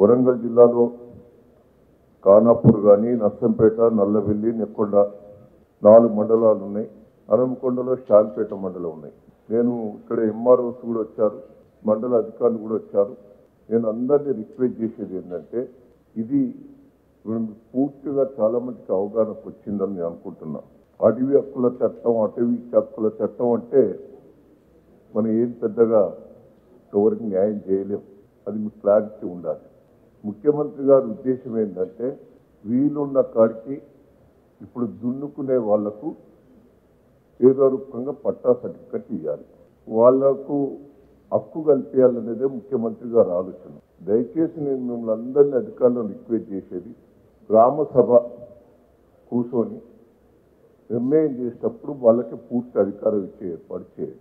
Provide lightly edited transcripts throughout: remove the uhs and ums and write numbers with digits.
వరంగల్ జిల్లాలో కానాపూర్ గాని నర్సంపేట నల్లవెల్లి నెక్కొండ 4 మండలాలు ఉన్నాయి అరంకొండలో శాంపేట మండలం ఉన్నాయి నేను ఇక్కడ ఎంఆర్ఓస్ కూడా వచ్చారు మండల అధికారులు కూడా వచ్చారు నేను అందరిని రిక్వెస్ట్ చేసేది ఏంటంటే ఇది పూర్తిగా చాలా మందికి అవగాహనకు వచ్చిందని నేను అనుకుంటున్నాను అటవీ హక్కుల చట్టం అటవీ హక్కుల చట్టం అంటే మనం ఏం పెద్దగా ఎవరికి న్యాయం చేయలేం అది మీకు క్లారిటీ ఉండాలి ముఖ్యమంత్రి గారి ఉద్దేశం ఏంటంటే వీలున్న కాడికి ఇప్పుడు దున్నుకునే వాళ్లకు ఏదో రూపంగా పట్టా సర్టిఫికెట్ ఇవ్వాలి వాళ్లకు హక్కు కల్పించాలనేదే ముఖ్యమంత్రి గారి ఆలోచన దయచేసి నేను మిమ్మల్ని అందరినీ అధికారులను రిక్వెస్ట్ చేసేది గ్రామ సభ కూర్చొని నిర్ణయం చేసేటప్పుడు వాళ్ళకి పూర్తి అధికారం ఇచ్చే ఏర్పాటు చేయాలి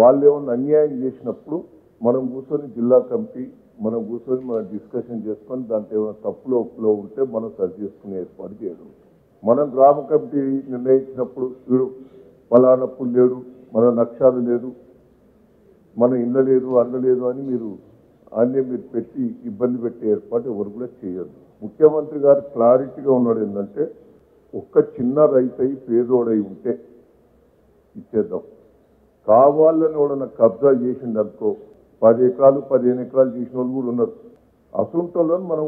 వాళ్ళు ఏమైనా అన్యాయం చేసినప్పుడు మనం కూర్చొని జిల్లా కమిటీ మనం కూర్చొని మనం డిస్కషన్ చేసుకొని దాంట్లో ఏమైనా తప్పులో ఒప్పులో ఉంటే మనం సరి చేసుకునే ఏర్పాటు చేయడం మనం గ్రామ కమిటీ నిర్ణయించినప్పుడు వీడు ఫలానప్పుడు లేడు మన లక్ష్యాలు లేదు మన ఇళ్ళ లేదు అండ లేదు అని మీరు పెట్టి ఇబ్బంది పెట్టే ఏర్పాటు ఎవరు కూడా చేయొద్దు ముఖ్యమంత్రి గారు క్లారిటీగా ఉన్నాడు ఏంటంటే ఒక్క చిన్న రైతై పేదోడై ఉంటే ఇచ్చేద్దాం కావాలని ఎవడన్నా కబ్జా చేసిండనుకో 10 ఎకరాలు 15 ఎకరాలు చేసిన వాళ్ళు కూడా ఉన్నారు అసంటోళ్ళని మనం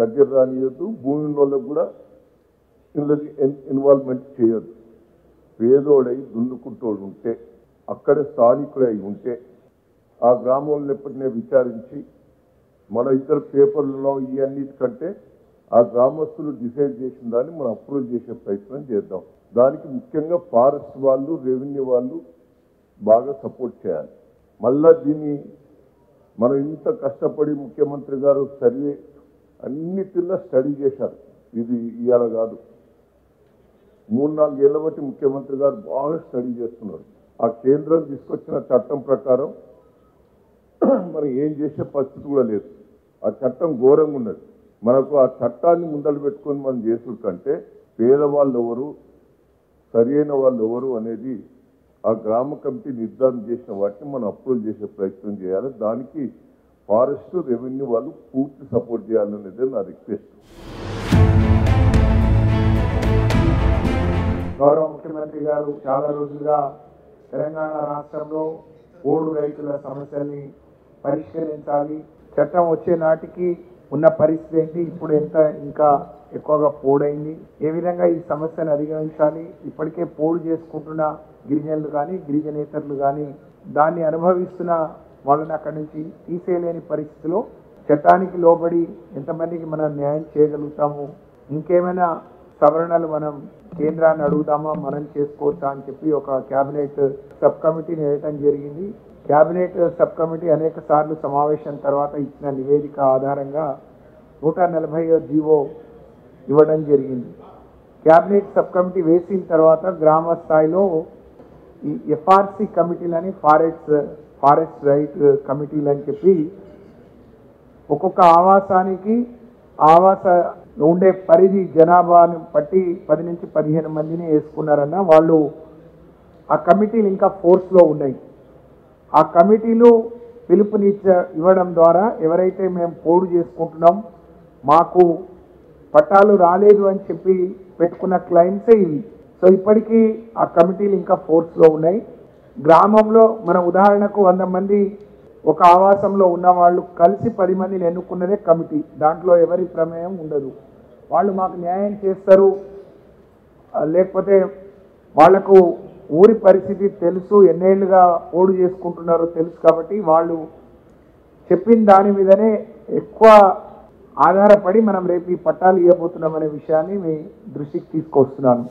దగ్గర రానియద్దు భూమి ఉన్న వాళ్ళకు కూడా ఇందులోకి ఇన్వాల్వ్మెంట్ చేయొద్దు పేదోడై దున్నుకుంటోడు ఉంటే అక్కడ స్థానికుడు అయి ఉంటే ఆ గ్రామంలో ఎప్పటినే విచారించి మన ఇతర పేపర్లలో ఇవన్నిటికంటే ఆ గ్రామస్తులు డిసైడ్ చేసిన దాన్ని మనం అప్రూవ్ చేసే ప్రయత్నం చేద్దాం దానికి ముఖ్యంగా ఫారెస్ట్ వాళ్ళు రెవెన్యూ వాళ్ళు బాగా సపోర్ట్ చేయాలి మళ్ళా దీన్ని మనం ఇంత కష్టపడి ముఖ్యమంత్రి గారు సర్వే అన్నిటిలో స్టడీ చేశారు ఇది ఇవాళ కాదు 3-4 ఏళ్ల బట్టి ముఖ్యమంత్రి గారు బాగా స్టడీ చేస్తున్నారు ఆ కేంద్రం తీసుకొచ్చిన చట్టం ప్రకారం మనం ఏం చేసే పరిస్థితి కూడా లేదు ఆ చట్టం ఘోరంగా ఉన్నది మనకు ఆ చట్టాన్ని ముందలు పెట్టుకొని మనం చేసిన కంటే పేదవాళ్ళు ఎవరు సరైన వాళ్ళు ఎవరు అనేది ఆ గ్రామ కమిటీ నిర్ధారణ చేసిన వాటిని మనం అప్రూవ్ చేసే ప్రయత్నం చేయాలి దానికి ఫారెస్ట్ రెవెన్యూ వాళ్ళు పూర్తి సపోర్ట్ చేయాలనేదే నా రిక్వెస్ట్ గౌరవ ముఖ్యమంత్రి గారు చాలా రోజులుగా తెలంగాణ రాష్ట్రంలో పోడు రైతుల సమస్యల్ని పరిష్కరించాలి చట్టం వచ్చే నాటికి ఉన్న పరిస్థితి ఏంటి ఇప్పుడు ఎంత ఇంకా ఎక్కువగా పోడైంది ఏ విధంగా ఈ సమస్యను అధిగమించాలి ఇప్పటికే పోడు చేసుకుంటున్న గిరిజనులు కానీ గిరిజనేతరులు కానీ దాన్ని అనుభవిస్తున్న వాళ్ళని అక్కడి నుంచి తీసేయలేని పరిస్థితిలో చట్టానికి లోబడి ఎంతమందికి మనం న్యాయం చేయగలుగుతాము ఇంకేమైనా సవరణలు మనం కేంద్రాన్ని అడుగుదామా మనం చేసుకోవచ్చా అని చెప్పి ఒక క్యాబినెట్ సబ్ కమిటీని వేయటం జరిగింది క్యాబినెట్ సబ్ కమిటీ అనేక సార్లు సమావేశం తర్వాత ఇచ్చిన నివేదిక ఆధారంగా 140వ జీవో ఇవ్వడం జరిగింది క్యాబినెట్ సబ్ కమిటీ వేసిన తర్వాత గ్రామ స్థాయిలో ఈ ఎఫ్ఆర్సి కమిటీలని ఫారెస్ట్ రైట్ కమిటీలు అని చెప్పి ఒక్కొక్క ఆవాసానికి ఆవాస ఉండే పరిధి జనాభాను బట్టి 10 నుంచి 15 మందిని వేసుకున్నారన్న వాళ్ళు ఆ కమిటీలు ఇంకా ఫోర్స్లో ఉన్నాయి ఆ కమిటీలు పిలుపునివ్వడం ద్వారా ఎవరైతే మేము పోడు చేసుకుంటున్నాం మాకు పట్టాలు రాలేదు అని చెప్పి పెట్టుకున్న క్లైమ్సే ఇవి సో ఇప్పటికీ ఆ కమిటీలు ఇంకా ఫోర్స్లో ఉన్నాయి గ్రామంలో మన ఉదాహరణకు 100 మంది ఒక ఆవాసంలో ఉన్న వాళ్ళు కలిసి 10 మందిని ఎన్నుకున్నదే కమిటీ దాంట్లో ఎవరి ప్రమేయం ఉండదు వాళ్ళు మాకు న్యాయం చేస్తారు లేకపోతే వాళ్లకు ఊరి పరిస్థితి తెలుసు ఎన్నేళ్లుగా పోడు చేసుకుంటున్నారో తెలుసు కాబట్టి వాళ్ళు చెప్పిన దాని మీదనే ఎక్కువ ఆధారపడి మనం రేపు ఈ పట్టాలు ఇవ్వబోతున్నామనే విషయాన్ని మీ దృష్టికి తీసుకొస్తున్నాను